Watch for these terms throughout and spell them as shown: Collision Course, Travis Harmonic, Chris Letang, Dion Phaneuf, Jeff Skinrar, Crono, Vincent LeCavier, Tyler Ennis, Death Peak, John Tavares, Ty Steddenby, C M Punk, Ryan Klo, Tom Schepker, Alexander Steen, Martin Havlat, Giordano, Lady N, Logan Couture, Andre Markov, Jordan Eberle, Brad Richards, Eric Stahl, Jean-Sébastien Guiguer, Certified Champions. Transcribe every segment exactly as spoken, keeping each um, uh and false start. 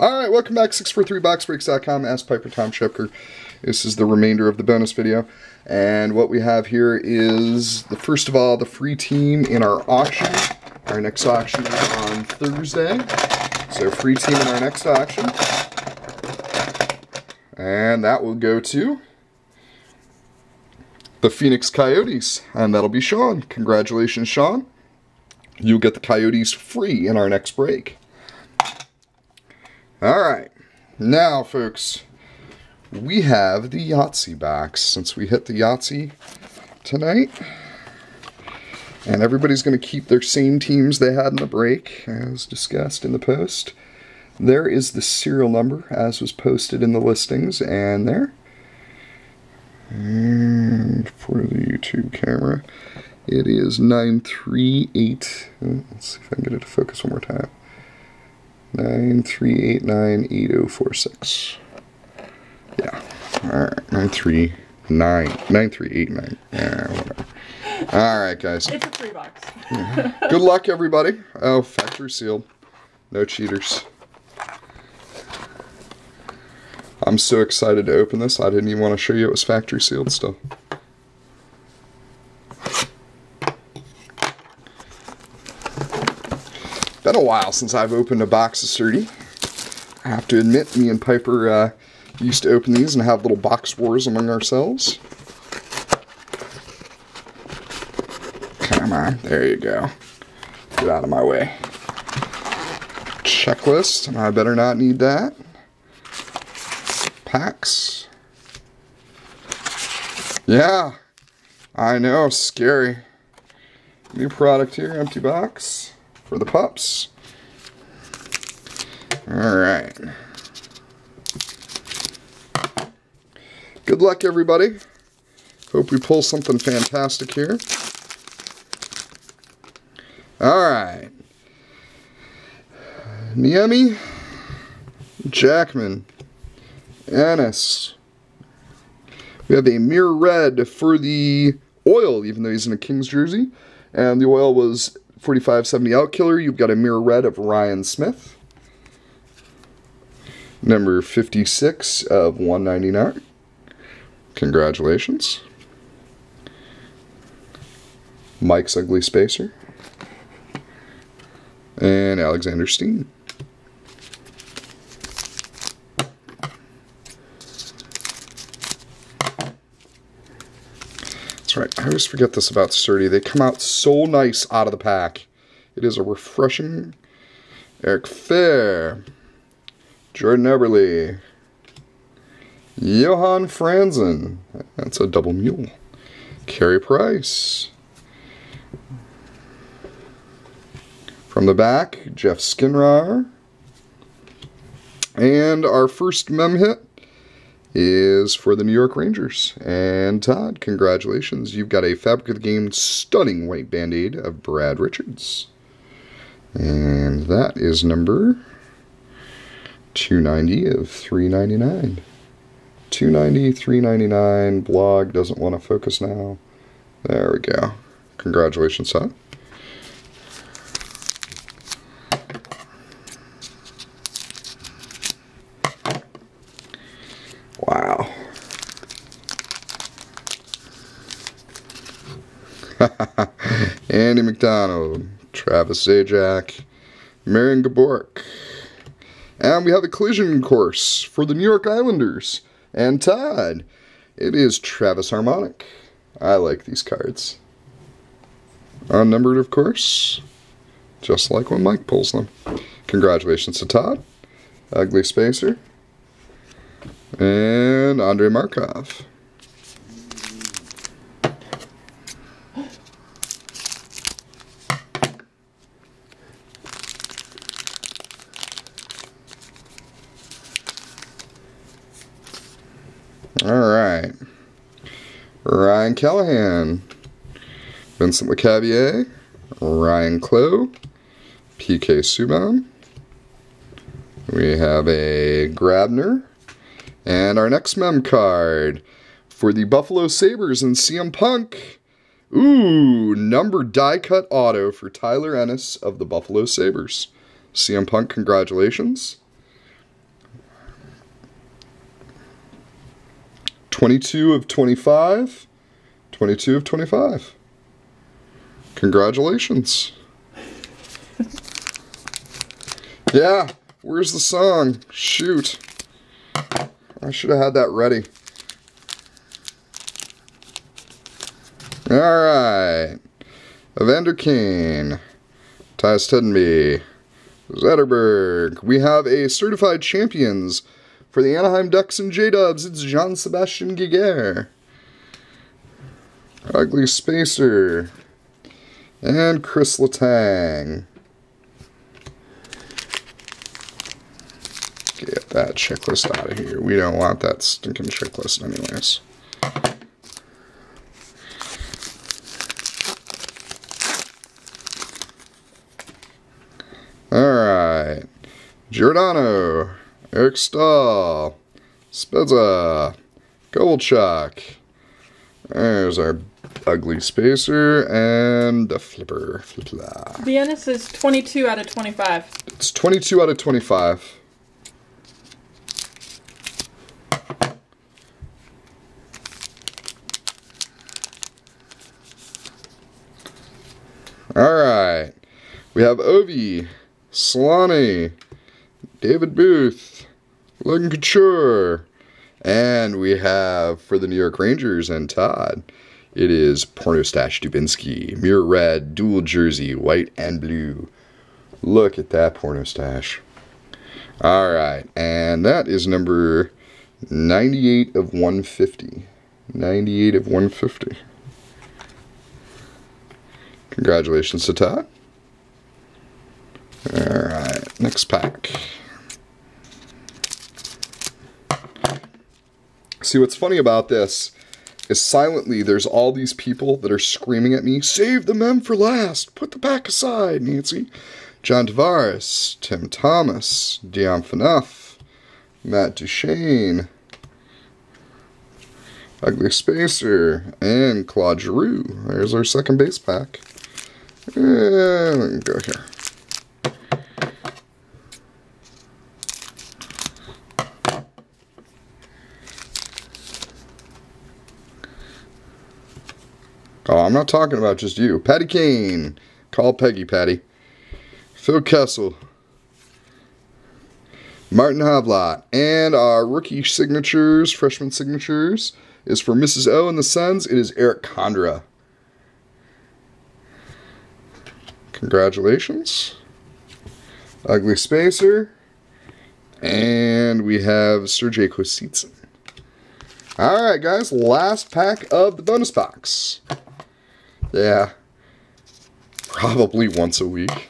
Alright, welcome back to six four three box breaks dot com. Ask Piper, Tom Schepker. This is the remainder of the bonus video. And what we have here is, the first of all, the free team in our auction. Our next auction is on Thursday. So free team in our next auction. And that will go to the Phoenix Coyotes. And that'll be Sean. Congratulations, Sean. You'll get the Coyotes free in our next break. Alright, now folks, we have the Yahtzee box, since we hit the Yahtzee tonight, and everybody's going to keep their same teams they had in the break, as discussed in the post. There is the serial number, as was posted in the listings, and there, and for the YouTube camera, it is nine three eight, let's see if I can get it to focus one more time. nine three eight nine eight zero four six. Yeah. Alright. nine three nine nine three eight nine. Yeah, whatever. Alright, guys. It's a free box. Yeah. Good luck, everybody. Oh, factory sealed. No cheaters. I'm so excited to open this. I didn't even want to show you it was factory sealed still. Been a while since I've opened a box of Certi. I have to admit, me and Piper uh, used to open these and have little box wars among ourselves. Come on, there you go. Get out of my way. Checklist, and I better not need that. Packs. Yeah, I know, scary. New product here, empty box. For the pups. Alright. Good luck, everybody. Hope we pull something fantastic here. Alright. Niemi, Jackman, Ennis. We have a Mirror Red for the Oil, even though he's in a Kings jersey. And the Oil was forty-five seventy Outkiller. You've got a Mirror Red of Ryan Smith. Number fifty-six of one ninety-nine. Congratulations. Mike's Ugly Spacer. And Alexander Steen. That's right. I always forget this about Certi. They come out so nice out of the pack. It is a refreshing. Eric Fair. Jordan Eberle. Johan Franzen. That's a double mule. Carey Price. From the back, Jeff Skinrar. And our first mem hit is for the New York Rangers. And Todd, congratulations. You've got a Fabric of the Game stunning white band-aid of Brad Richards. And that is number two ninety of three ninety-nine. two ninety, three ninety-nine, blog doesn't want to focus now. There we go. Congratulations, Todd. Andy McDonald, Travis Zajac, Marion Gaborik. And we have a Collision Course for the New York Islanders. And Todd, it is Travis Harmonic. I like these cards. Unnumbered, of course. Just like when Mike pulls them. Congratulations to Todd. Ugly Spacer. And Andre Markov. Alright, Ryan Callahan, Vincent LeCavier, Ryan Klo, P K Subban, we have a Grabner, and our next mem card for the Buffalo Sabres and C M Punk, ooh, number die cut auto for Tyler Ennis of the Buffalo Sabres. C M Punk, congratulations. twenty-two of twenty-five. twenty-two of twenty-five. Congratulations. Yeah, where's the song? Shoot. I should have had that ready. Alright. Evander Kane. Ty Steddenby. Zetterberg. We have a Certified Champions for the Anaheim Ducks and J-Dubs. It's Jean-Sébastien Guiguer. Ugly Spacer. And Chris Letang. Get that checklist out of here. We don't want that stinking checklist anyways. Alright. Giordano. Eric Stahl. Spezza. Kovalchuk. There's our Ugly Spacer and the Flipper. Flipla. Viennis is twenty-two out of twenty-five. It's twenty-two out of twenty-five. Alright. We have Ovi, Solani, David Booth, Logan Couture, and we have for the New York Rangers and Todd, it is Pornostash Dubinsky, Mirror Red, Dual Jersey, White and Blue. Look at that Pornostash. Alright, and that is number ninety-eight of one fifty. ninety-eight of one fifty. Congratulations to Todd. Alright, next pack. See, what's funny about this is silently there's all these people that are screaming at me, save the mem for last, put the pack aside, Nancy. John Tavares, Tim Thomas, Dion Phaneuf, Matt Duchesne, Ugly Spacer, and Claude Giroux. There's our second base pack. And we can go here. Oh, I'm not talking about just you. Patty Kane. Call Peggy, Patty. Phil Kessel. Martin Havlat. And our rookie signatures, freshman signatures, is for Missus O and the Sons. It is Eric Condra. Congratulations. Ugly Spacer. And we have Sergei Kositsin. Alright, guys. Last pack of the bonus box. Yeah, probably once a week.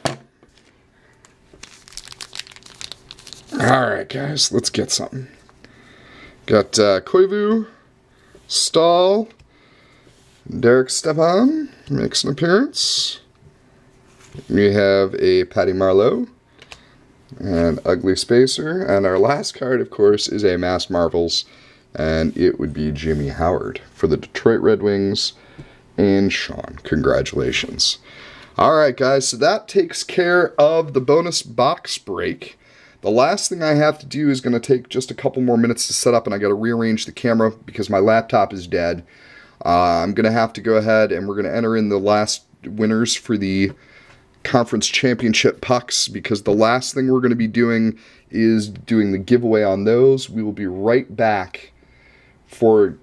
Alright guys, let's get something. Got uh, Koivu, Stahl, Derek Stepan makes an appearance. We have a Patty Marleau, an Ugly Spacer, and our last card of course is a Masked Marvels, and it would be Jimmy Howard for the Detroit Red Wings. And Sean, congratulations. Alright guys, so that takes care of the bonus box break. The last thing I have to do is going to take just a couple more minutes to set up, and I got to rearrange the camera because my laptop is dead. Uh, I'm going to have to go ahead and we're going to enter in the last winners for the conference championship pucks, because the last thing we're going to be doing is doing the giveaway on those. We will be right back for